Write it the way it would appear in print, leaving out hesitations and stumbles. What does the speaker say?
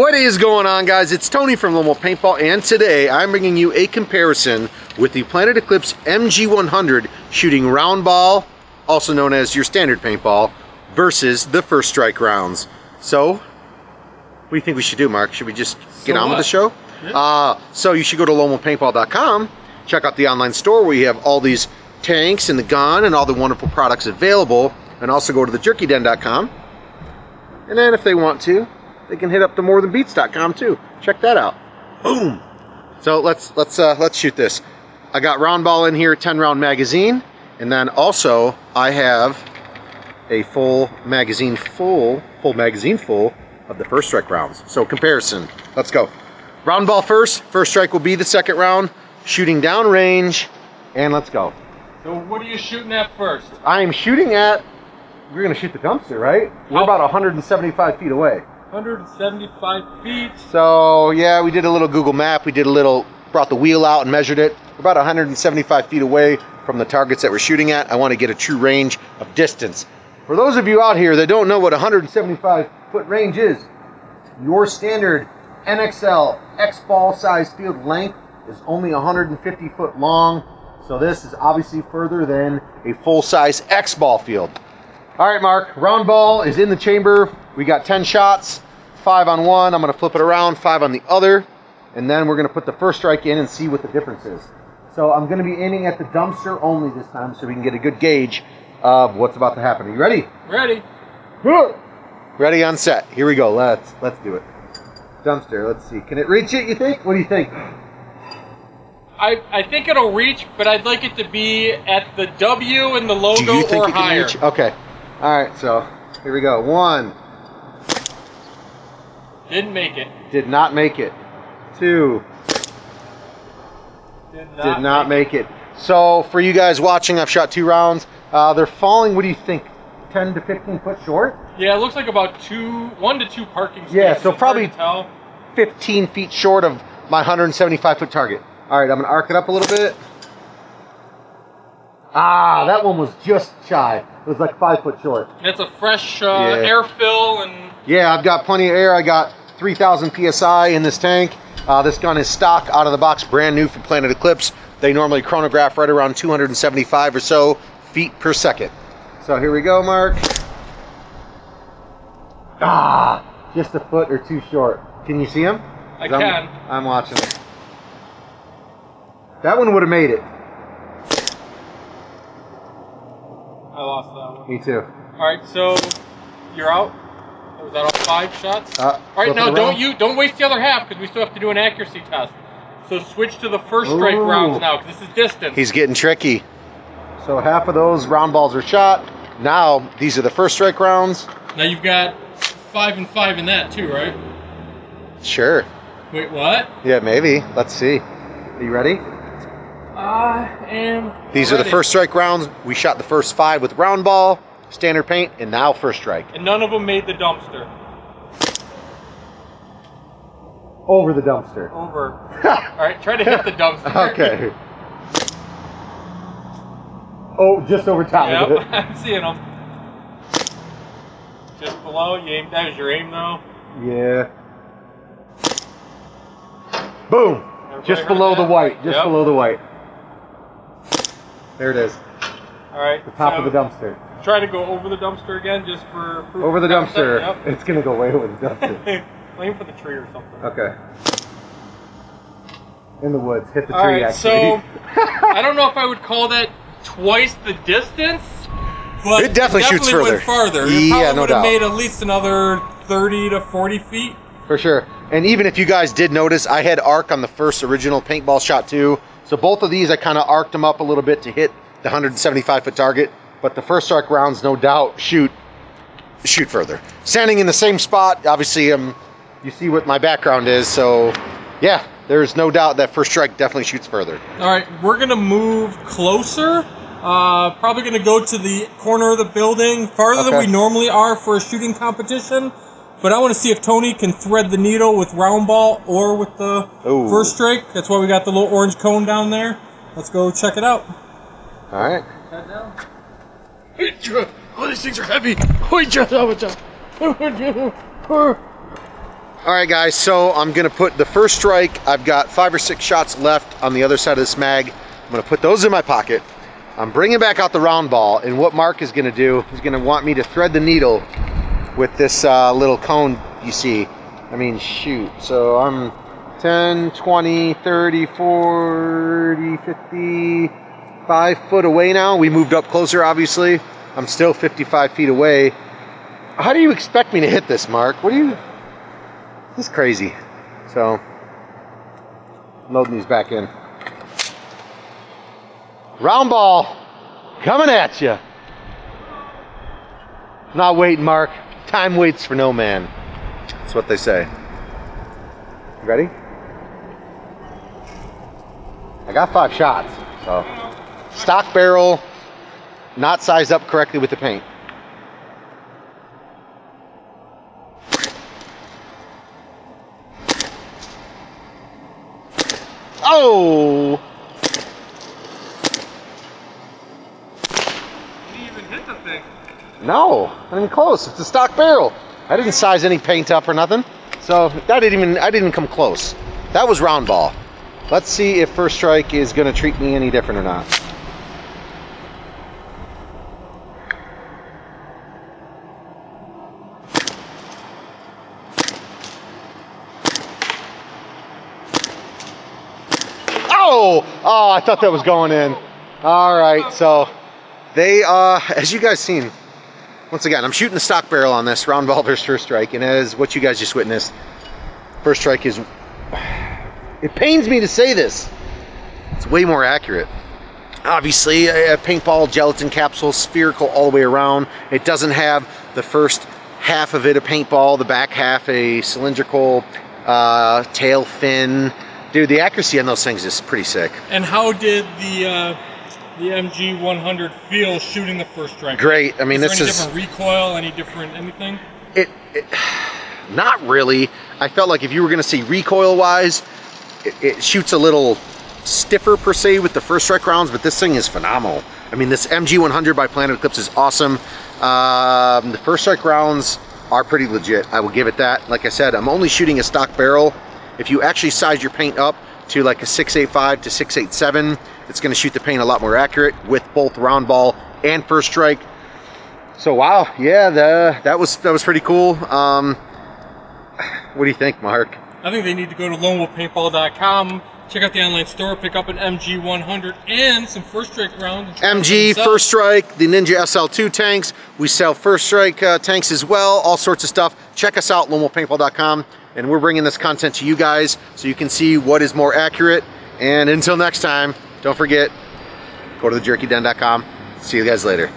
What is going on, guys? It's Tony from Lomo Paintball, and today I'm bringing you a comparison with the Planet Eclipse MG100 shooting round ball, also known as your standard paintball, versus the First Strike rounds. So, what do you think we should do, Mark? Should we just get on with the show? Yeah. So you should go to LomoPaintball.com, check out the online store where you have all these tanks and the gun and all the wonderful products available, and also go to TheJerkyDen.com. And then if they want to, they can hit up the morethanbeats.com too. Check that out. Boom. So let's shoot this. I got round ball in here, 10-round magazine, and then also I have a full magazine full of the First Strike rounds. So comparison. Let's go. Round ball first. First Strike will be the second round. Shooting down range, and let's go. So what are you shooting at first? I am shooting at, we're gonna shoot the dumpster, right? We're about 175 feet away. 175 feet? So yeah, we did a little Google map. We did a little, brought the wheel out and measured it. We're about 175 feet away from the targets that we're shooting at. I wanna get a true range of distance. For those of you out here that don't know what 175 foot range is, your standard NXL X-ball size field length is only 150 foot long. So this is obviously further than a full-size X ball field. All right, Mark, round ball is in the chamber. We got 10 shots, 5 on one. I'm gonna flip it around, 5 on the other. And then we're gonna put the First Strike in and see what the difference is. So I'm gonna be aiming at the dumpster only this time so we can get a good gauge of what's about to happen. Are you ready? Ready. Ready on set, here we go, let's do it. Dumpster, let's see, can it reach it, you think? What do you think? I think it'll reach, but I'd like it to be at the W and the logo. Do you think or it can higher. Reach? Okay. All right. So here we go. One. Didn't make it. Did not make it. Two. Did not make it. So for you guys watching, I've shot 2 rounds. They're falling. What do you think? 10 to 15 foot short. Yeah, it looks like about 1 to 2 parking spaces. Yeah, so probably 15 feet short of my 175 foot target. All right, I'm gonna arc it up a little bit. Ah, that one was just shy. It was like 5 foot short. It's a fresh air fill and... Yeah, I've got plenty of air. I got 3,000 PSI in this tank. This gun is stock, out of the box, brand new from Planet Eclipse. They normally chronograph right around 275 or so feet per second. So here we go, Mark. Ah, just a foot or 2 short. Can you see him? I can. I'm watching it. That one would have made it. I lost that one. Me too. Alright, so you're out. Was that all 5 shots? Alright, now don't waste the other half because we still have to do an accuracy test. So switch to the First Strike rounds now because this is distance. He's getting tricky. So half of those round balls are shot. Now these are the First Strike rounds. Now you've got 5 and 5 in that too, right? Sure. Wait, what? Yeah, maybe. Let's see. Are you ready? These are the First Strike rounds. We shot the first 5 with round ball, standard paint, and now First Strike. And none of them made the dumpster. Over the dumpster. Over. All right, try to hit the dumpster. Okay. Oh, just over top of it. I'm seeing them. Just below. You aimed, that was your aim, though. Yeah. Boom. Just below the white, just below the white. There it is. All right. The top of the dumpster. Try to go over the dumpster again just for proof. Over the dumpster. Yep. It's going to go way over the dumpster. Aim for the tree or something. Okay. In the woods. Hit the tree, actually. So, I don't know if I would call that twice the distance, but it definitely shoots further. Went farther. Yeah, no doubt. It probably would have made at least another 30 to 40 feet. For sure. And even if you guys did notice, I had arc on the first original paintball shot too. So both of these, I kind of arced them up a little bit to hit the 175 foot target. But the First Strike rounds, no doubt, shoot further. Standing in the same spot, obviously, you see what my background is. So yeah, there's no doubt that First Strike definitely shoots further. All right, we're gonna move closer. Probably gonna go to the corner of the building, farther than we normally are for a shooting competition. But I want to see if Tony can thread the needle with round ball or with the First Strike. That's why we got the little orange cone down there. Let's go check it out. All right. Head down. Oh, these things are heavy. All right guys, so I'm gonna put the first strike. I've got 5 or 6 shots left on the other side of this mag. I'm gonna put those in my pocket. I'm bringing back out the round ball, and what Mark is gonna do, he's gonna want me to thread the needle with this little cone you see. I mean, shoot, so I'm 10, 20, 30, 40, 55 foot away now. We moved up closer, obviously. I'm still 55 feet away. How do you expect me to hit this, Mark? What do you, this is crazy. So, loading these back in. Round ball, coming at you. Not waiting, Mark. Time waits for no man. That's what they say. Ready? I got 5 shots, so. Stock barrel, not sized up correctly with the paint. Oh! No, not even close. It's a stock barrel. I didn't size any paint up or nothing, so that didn't even, I didn't come close. That was round ball. Let's see if First Strike is going to treat me any different or not. Oh! Oh, I thought that was going in. All right, so they, as you guys seen, once again, I'm shooting the stock barrel on this, round ball versus First Strike, and as what you guys just witnessed, First Strike is, it pains me to say this, it's way more accurate. Obviously, a paintball gelatin capsule, spherical all the way around. It doesn't have the first half of it a paintball, the back half a cylindrical tail fin. Dude, the accuracy on those things is pretty sick. And how did the MG100 feel shooting the First Strike? Great. I mean, any different recoil, any different anything? It not really. I felt like if you were going to see recoil wise, it shoots a little stiffer per se with the First Strike rounds, but this thing is phenomenal. I mean, this MG100 by Planet Eclipse is awesome. The First Strike rounds are pretty legit. I will give it that. Like I said, I'm only shooting a stock barrel. If you actually size your paint up to like a 6.85 to 6.87, it's going to shoot the paint a lot more accurate with both round ball and First Strike. So wow, yeah, that was pretty cool. What do you think, Mark? I think they need to go to LomoPaintball.com, check out the online store, pick up an MG100 and some First Strike rounds. MG, First Strike, the Ninja SL2 tanks. We sell First Strike tanks as well, all sorts of stuff. Check us out, LomoPaintball.com, and we're bringing this content to you guys so you can see what is more accurate. And until next time, don't forget, go to TheJerkyDen.com. See you guys later.